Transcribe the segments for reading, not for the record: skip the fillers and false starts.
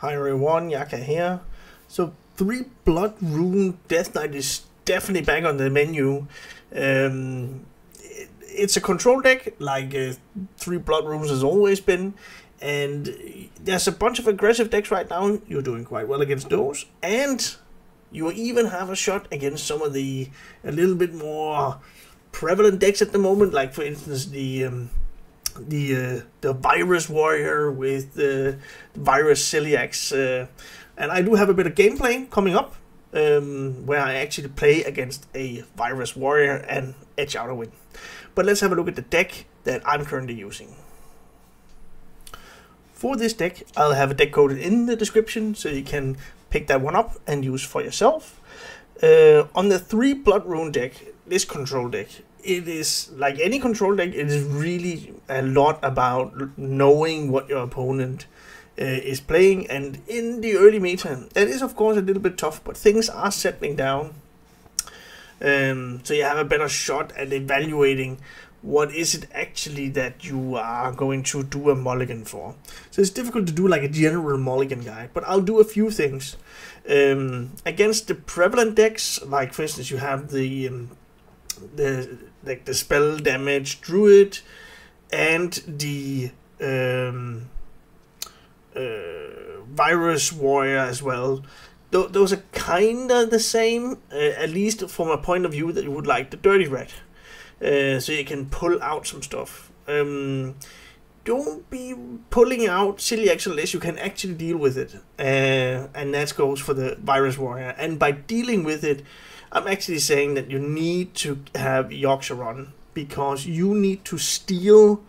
Hi everyone, Yaka here. So 3 Blood Rune Death Knight is definitely back on the menu. It's a control deck, like 3 Blood Runes has always been. And there's a bunch of aggressive decks right now. You're doing quite well against those. And you even have a shot against some of the a little bit more prevalent decks at the moment. Like for instance the virus warrior with the virus Zilliax, and I do have a bit of gameplay coming up where I actually play against a virus warrior and edge out a win. But let's have a look at the deck that I'm currently using. For this deck, I'll have a deck code in the description so you can pick that one up and use for yourself. On the 3 Blood Rune deck, this control deck, it is like any control deck. It is really a lot about knowing what your opponent is playing, and in the early meta, that is of course a little bit tough. But things are settling down, so you have a better shot at evaluating what is it actually that you are going to do a mulligan for. So it's difficult to do like a general mulligan guide, but I'll do a few things against the prevalent decks. Like for instance, you have the spell damage druid and the virus warrior as well. Those are kind of the same, at least from a point of view that you would like the dirty rat, so you can pull out some stuff. Don't be pulling out Zilliax unless you can actually deal with it, and that goes for the virus warrior. And by dealing with it, I'm actually saying that you need to have Yogg-Saron, because you need to steal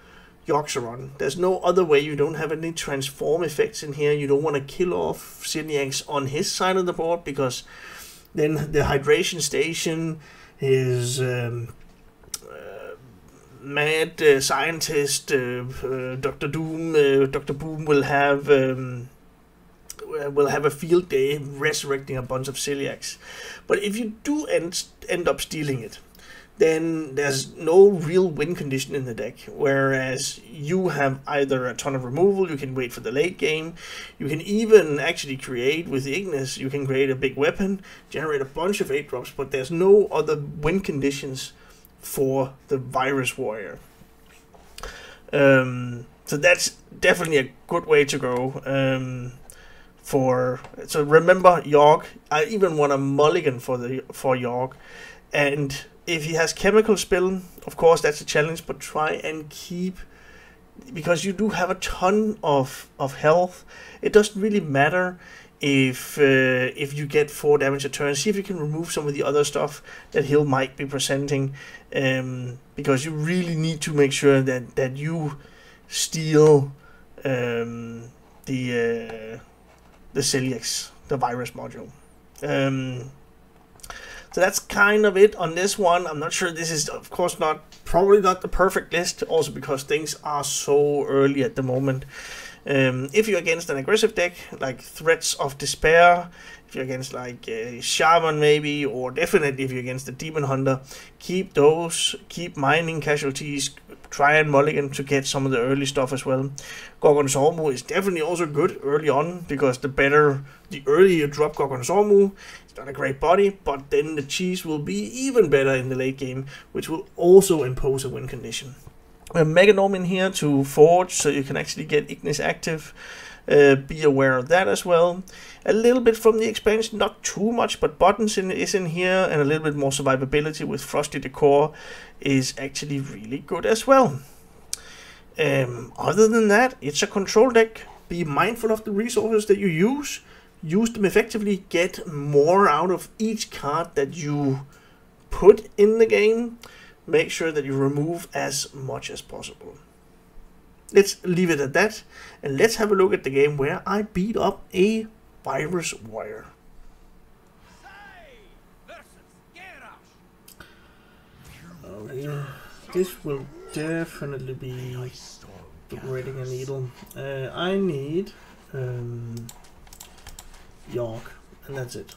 Yogg-Saron. There's no other way. You don't have any transform effects in here. You don't want to kill off Zilliax on his side of the board, because then the hydration station is Mad Scientist, Dr. Doom, Dr. Boom will have a field day resurrecting a bunch of Zilliax. But if you do end up stealing it, then there's no real win condition in the deck, whereas you have either a ton of removal, you can wait for the late game, you can even actually create with the Ignis, you can create a big weapon, generate a bunch of 8-drops, but there's no other win conditions for the virus warrior. So that's definitely a good way to go. So remember Yogg. I even want a mulligan for Yogg, and if he has chemical spill, of course that's a challenge, but try and keep, because you do have a ton of health. It doesn't really matter if you get 4 damage a turn. See if you can remove some of the other stuff that he might be presenting, because you really need to make sure that you steal the Zilliax, the virus module. So that's kind of it on this one. I'm not sure, this is of course probably not the perfect list, also because things are so early at the moment. If you're against an aggressive deck like Threats of Despair, if you're against like Shaman maybe, or definitely if you're against the Demon Hunter, keep mining casualties, try and mulligan to get some of the early stuff as well. Gorgonzormu is definitely also good early on, because the earlier you drop Gorgonzormu, it's not a great body, but then the cheese will be even better in the late game, which will also impose a win condition. A Meganome in here to forge, so you can actually get Ignis active. Be aware of that as well. A little bit from the expansion, not too much, but buttons is in here, and a little bit more survivability with frosty decor is actually really good as well. Other than that, it's a control deck. Be mindful of the resources that you use. Use them effectively. Get more out of each card that you put in the game. Make sure that you remove as much as possible. Let's leave it at that, and let's have a look at the game where I beat up a virus warrior. Okay, this will definitely be threading a needle. I need Yogg, and that's it.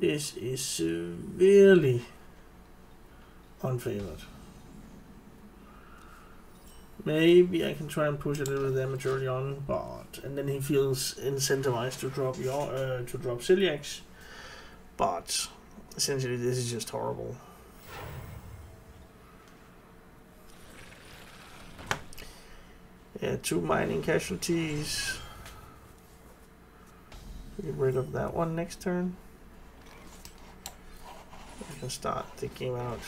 This is severely unfavored. Maybe I can try and push a little damage early on, but and then he feels incentivized to drop your to drop Zilliax. But essentially, this is just horrible. Yeah, 2 mining casualties. Get rid of that one next turn. I can start thinking about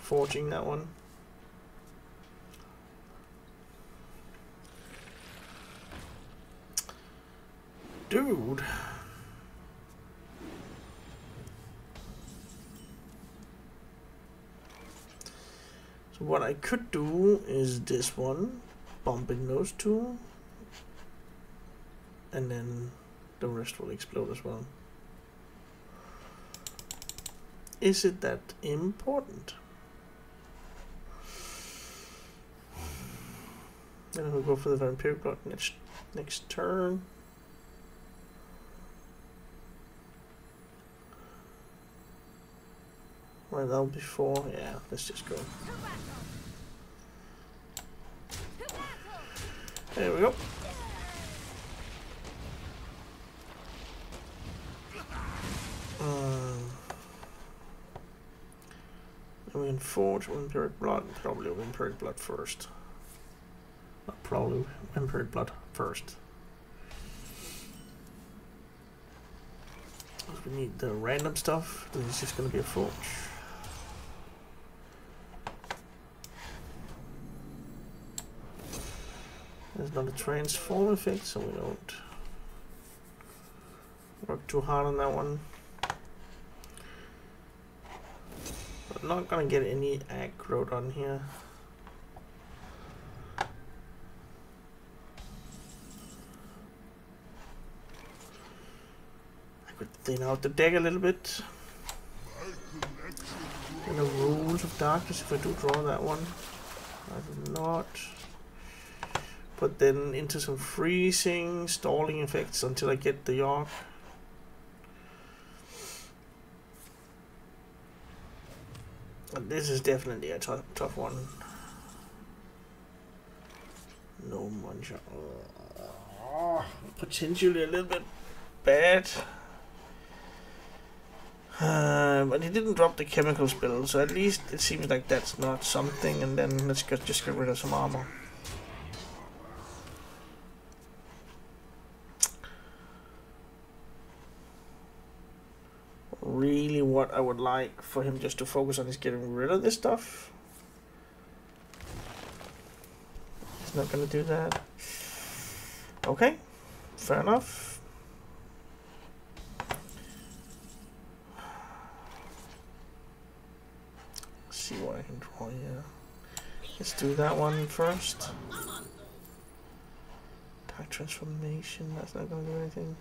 forging that one. Dude. So what I could do is this one, bumping those two, and then the rest will explode as well. Is it that important? Then we'll go for the Imperial Blood next turn. Right, that'll be 4. Yeah, let's just go. There we go. We can forge Imperial Blood, probably Imperial Blood first. Not probably, Imperial Blood first. If we need the random stuff, then it's just gonna be a forge. There's not a transform effect, so we don't work too hard on that one. I'm not gonna get any aggro on here. I could thin out the deck a little bit. And the Rules of Darkness, if I do draw that one. I do not. But then into some freezing, stalling effects until I get the Yogg. And this is definitely a tough one. No muncher. Potentially a little bit bad. But he didn't drop the chemical spill, so at least it seems like that's not something. And then let's just get rid of some armor. Really what I would like for him just to focus on is getting rid of this stuff. He's not gonna do that. Okay, fair enough. Let's see what I can draw here. Let's do that one first. Dark transformation, that's not gonna do anything.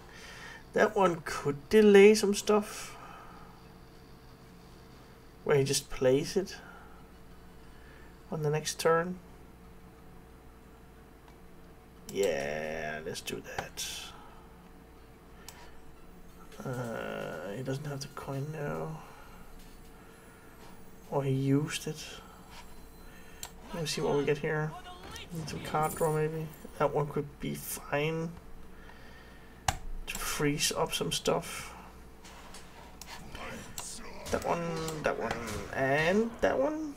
That one could delay some stuff. Where he just plays it on the next turn. Yeah, let's do that. He doesn't have the coin now. Or he used it. Let me see what we get here. Need some card draw maybe. That one could be fine. To freeze up some stuff. That one, and that one.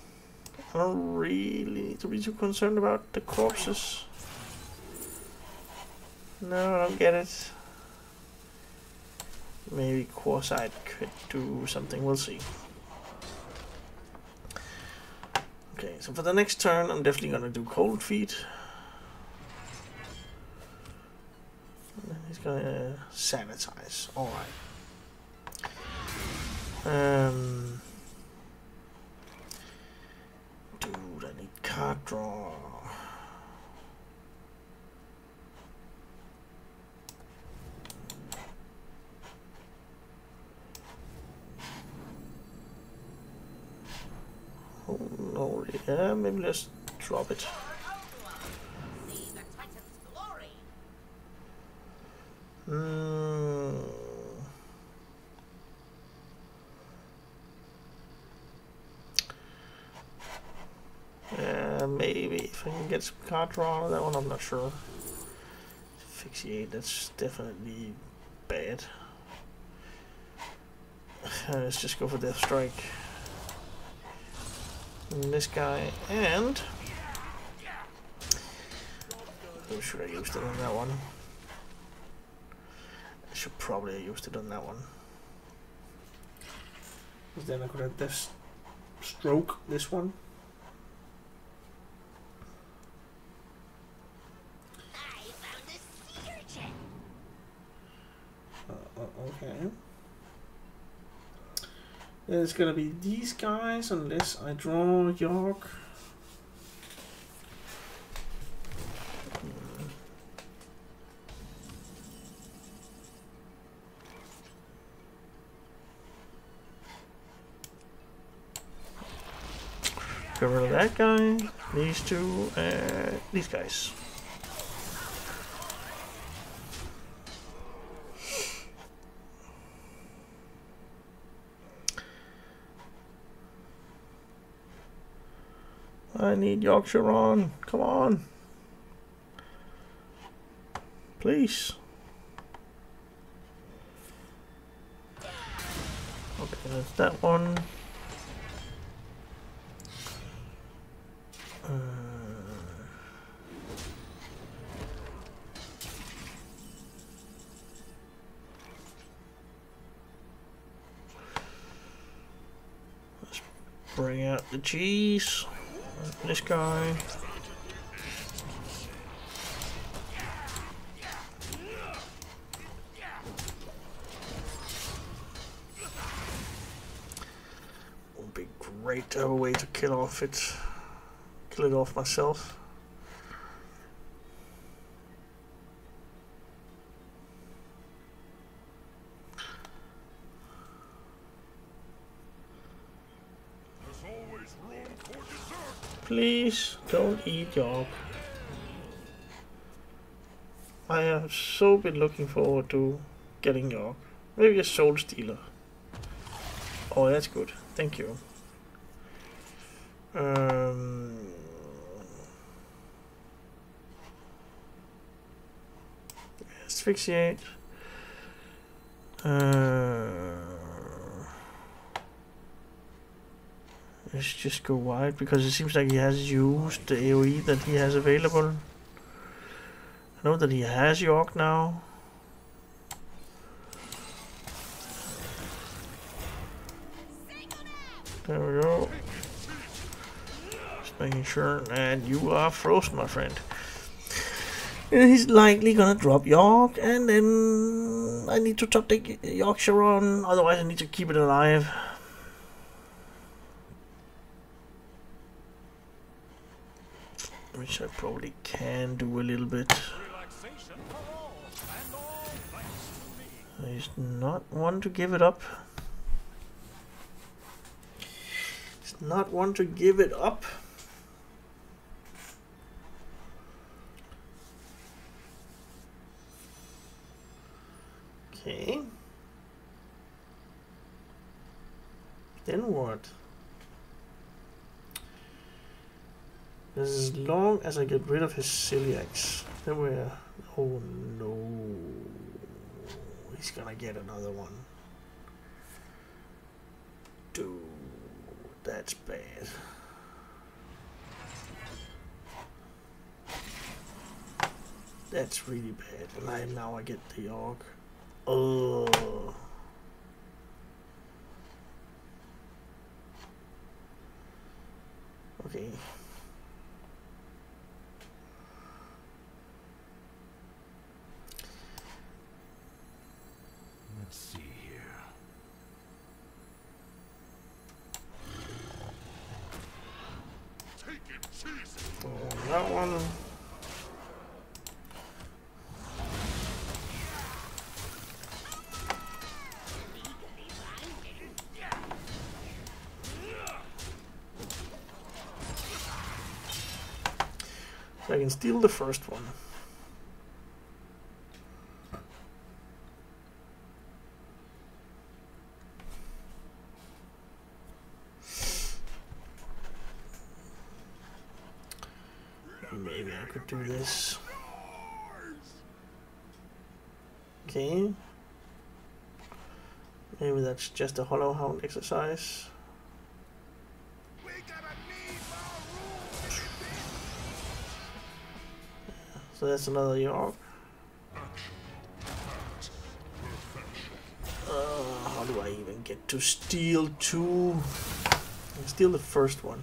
I don't really need to be too concerned about the corpses. No, I don't get it. Maybe Quartzite could do something, we'll see. Okay, so for the next turn, I'm definitely gonna do Cold Feet. And then he's gonna sanitize, alright. Dude, I need card draw. Oh no, yeah, maybe let's drop it. gets caught drawn on that one, I'm not sure. Asphyxiate, that's definitely bad. Let's just go for Death Strike. And this guy, and... Who should I use it on that one? I should probably have used it on that one. Because then I could have Death Stroke this one. Okay. It's gonna be these guys unless I draw Yogg. Get rid of that guy, these two, these guys. I need Yogg-Saron. Come on. Please. Okay, that's that one. Let's bring out the cheese. This guy. Would be great to have a way to kill it off myself. Please don't eat Yogg. I have so been looking forward to getting Yogg. Maybe a soul stealer. Oh, that's good. Thank you. Asphyxiate. Let's just go wide, because it seems like he has used the AoE that he has available. I know that he has Yogg now. There we go. Just making sure, and you are frozen, my friend. And he's likely gonna drop Yogg, and then I need to top deck Yogg-Saron, otherwise I need to keep it alive. Which I probably can do a little bit. I just not one to give it up. It's not one to give it up. Okay. Then what? As long as I get rid of his Zilliax, then we're... Oh no... He's gonna get another one. Dude, that's bad. That's really bad. And now I get the Yogg. Oh. Okay. That one. So I can steal the first one. could do this. Okay. Maybe that's just a Hollow Hound exercise. So that's another Yogg. How do I even get to steal two? I'll steal the first one.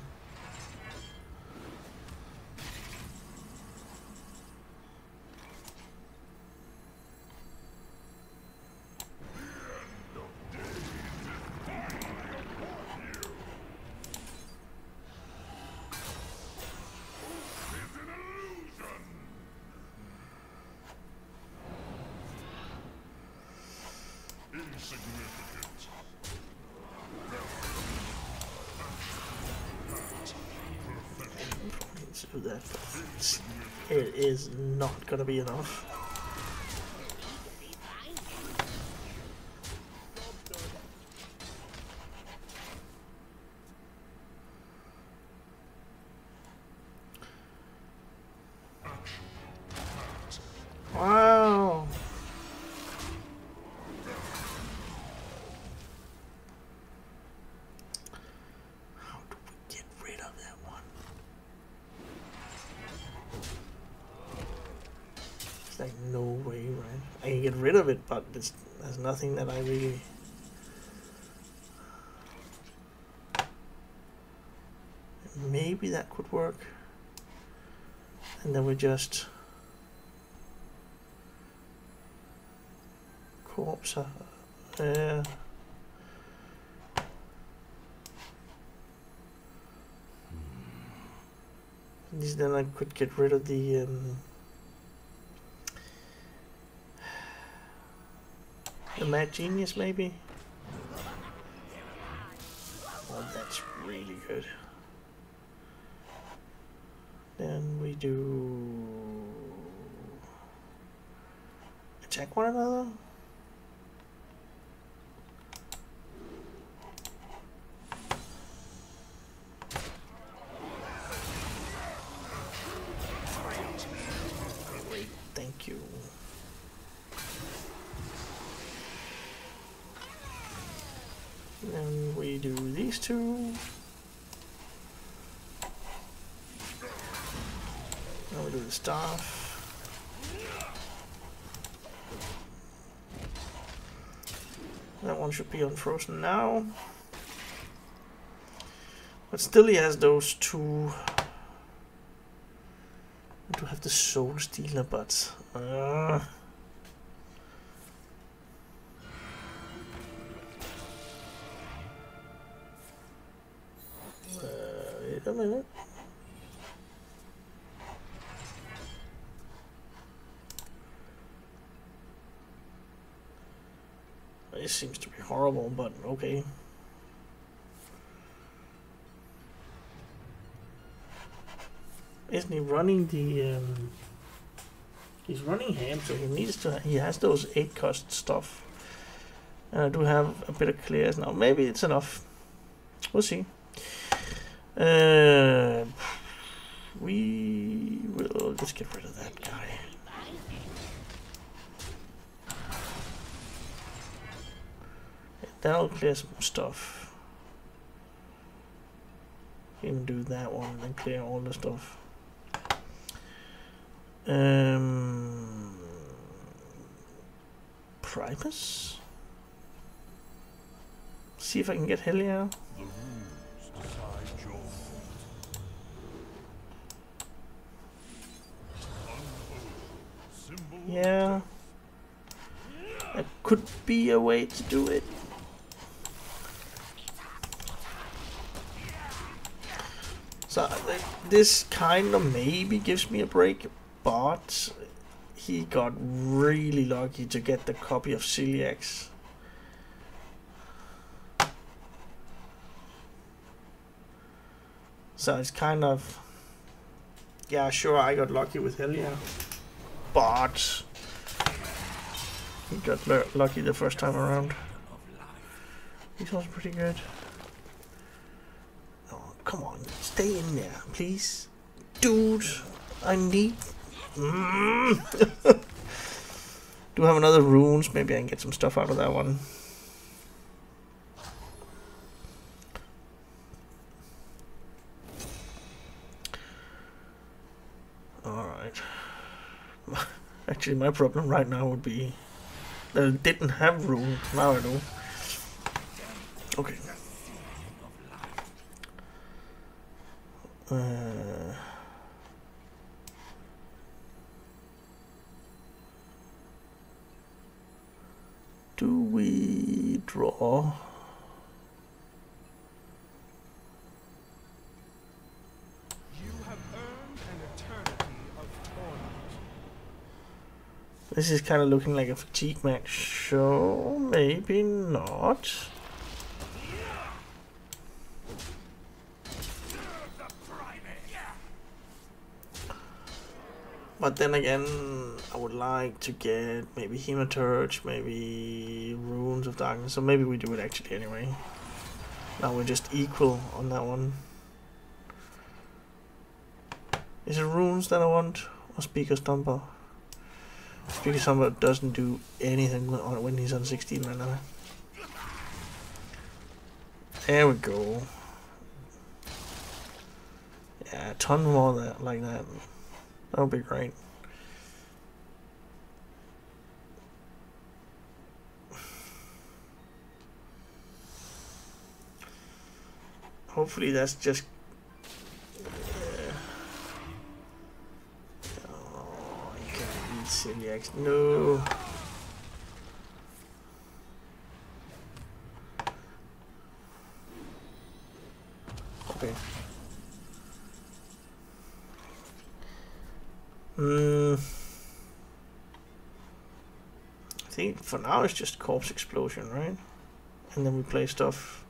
It is not gonna be enough. Wow. How do we get rid of that one? Like no way, right? I can get rid of it, but there's nothing that I really... Maybe that could work. And then we just... Corpse... At least then I could get rid of the... The Mad Genius, maybe? Oh, that's really good. Then we do... Attack one another? Great, thank you. And we do these two. Now we do the staff. That one should be unfrozen now. But still he has those two. I do have the Soul Stealer, but... Minute. This seems to be horrible, but okay. Isn't he running the? He's running him, so he needs to. He has those 8 cost stuff, and I do have a bit of clears now. Maybe it's enough. We'll see. We will just get rid of that guy. That'll clear some stuff. We can do that one and then clear all the stuff. Primus? See if I can get Helia. Yeah, that could be a way to do it. So this kind of maybe gives me a break, but he got really lucky to get the copy of Zilliax. So it's kind of, yeah, sure, I got lucky with Helia. But he got lucky the first time around. This was pretty good. Oh, come on, stay in there, please, dude. I need. Do I have another runes? Maybe I can get some stuff out of that one. Alright. Actually, my problem right now would be that I didn't have runes. Now I do. Okay. Do we draw? You have earned an eternity of torment. This is kind of looking like a fatigue match, so maybe not. But then again, I would like to get maybe Hematurge, maybe Runes of Darkness, so maybe we do it actually anyway. Now we're just equal on that one. Is it Runes that I want, or Speaker Stumper? Speaker Stumper doesn't do anything when he's on 16 right now. There we go. Yeah, a ton more that, like that. That'll be great. Hopefully that's just... Oh, I can't eat Zilliax. No! Okay. I think for now it's just corpse explosion, right? And then we play stuff.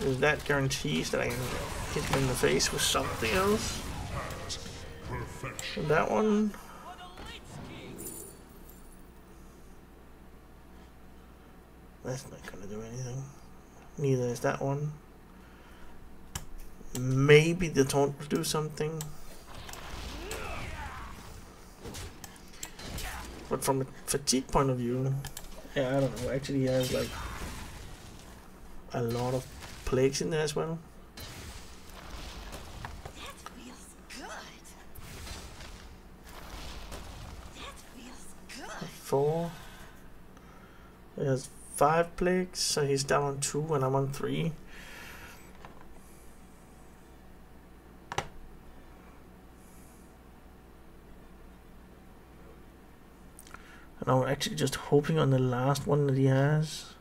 Does that guarantees that I can hit him in the face with something else? And that one. That's not gonna do anything. Neither is that one. Maybe the taunt will do something, but from a fatigue point of view, yeah, I don't know. Actually, he has like a lot of plagues in there as well. Four. He has 5 plagues, so he's down on 2, and I'm on 3. Now we're actually just hoping on the last one that he has.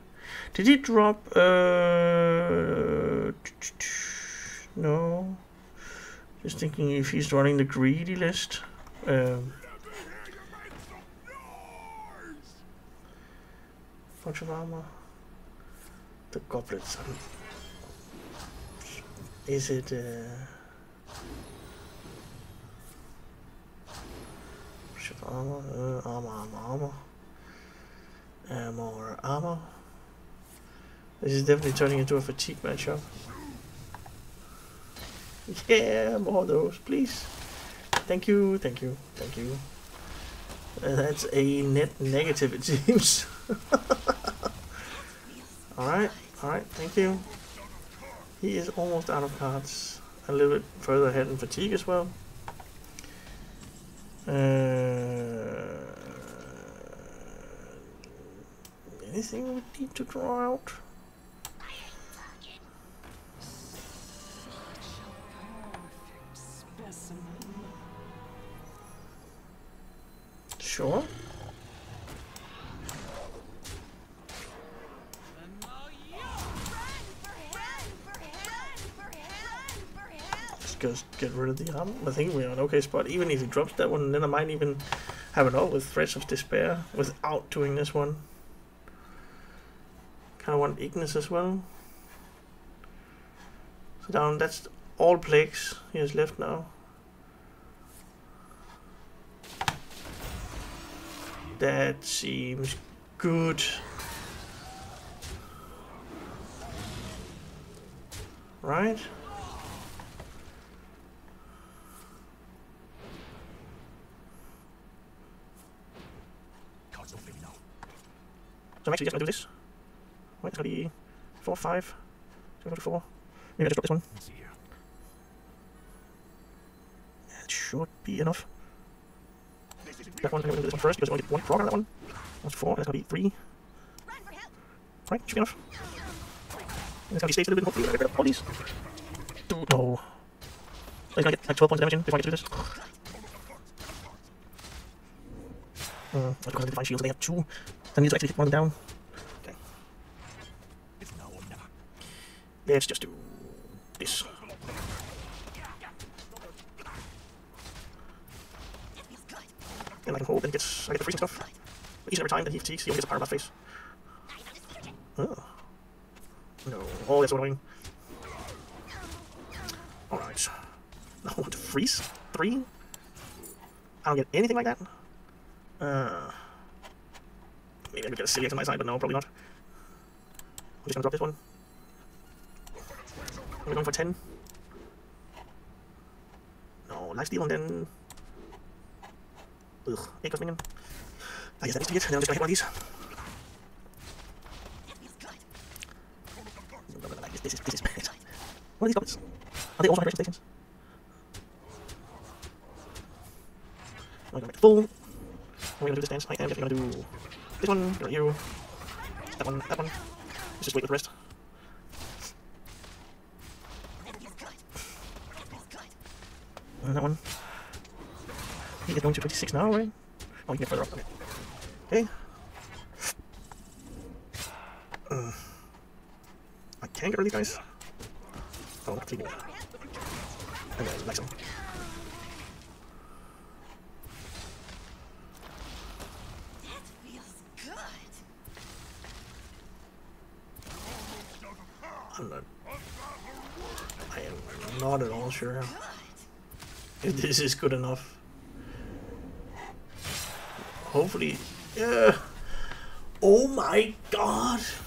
Did he drop? No. Just thinking if he's running the greedy list. Fortune armor. The goblets. Is it? More armor. This is definitely turning into a fatigue matchup. Yeah, more of those, please. Thank you, thank you, thank you. That's a net negative, it seems. Alright, alright, thank you. He is almost out of cards. A little bit further ahead in fatigue as well. Anything we need to draw out? Sure. Just get rid of the armor. I think we're on an okay spot. Even if he drops that one, then I might even have it all with Threats of Despair without doing this one. Kind of want Ignis as well. So down, that's all plagues he has left now. That seems good. Right? So I'm actually just going to do this. Wait, it's going to be 4, 5, it's going to go to 4. Maybe I just drop this one. Let's see here. That should be enough. That one, I'm going to do this one first because I only get one proc on that one. That's 4, and that's going to be 3. Right, should be enough. And it's going to be staged a little bit, hopefully, I get rid of all these. Dude, no. So he's going to get like 12 points of damage in before I get to do this. That's because I define shields, so they have 2. I need to actually hit one of them down. Okay. Let's just do this. Then I can hold, then I get the freezing stuff. But each and every time that he fatigues, he only gets a power buff face. Oh. No. Oh, that's so annoying. Alright. I want to freeze. 3. I don't get anything like that. Maybe I could get a Zilliax on my side, but no, probably not. I'm just gonna drop this one. We're going for 10. No, lifesteal and then... Ugh, 8 plus minion. I guess that needs to be it, then I'm just gonna hit one of these. This is bad. What are these goblins? Are they also vibration stations? I'm gonna make it full. I'm gonna do this dance. I am just gonna do this one, gonna you, that one, that one. Let's just wait for the rest. And that one. I think it's going to 26 now, right? Oh, you can get further up. Okay. Okay. I can get rid of these guys. Oh, completely. And then, next one. I am not at all sure if this is good enough. Hopefully. Yeah. Oh my god!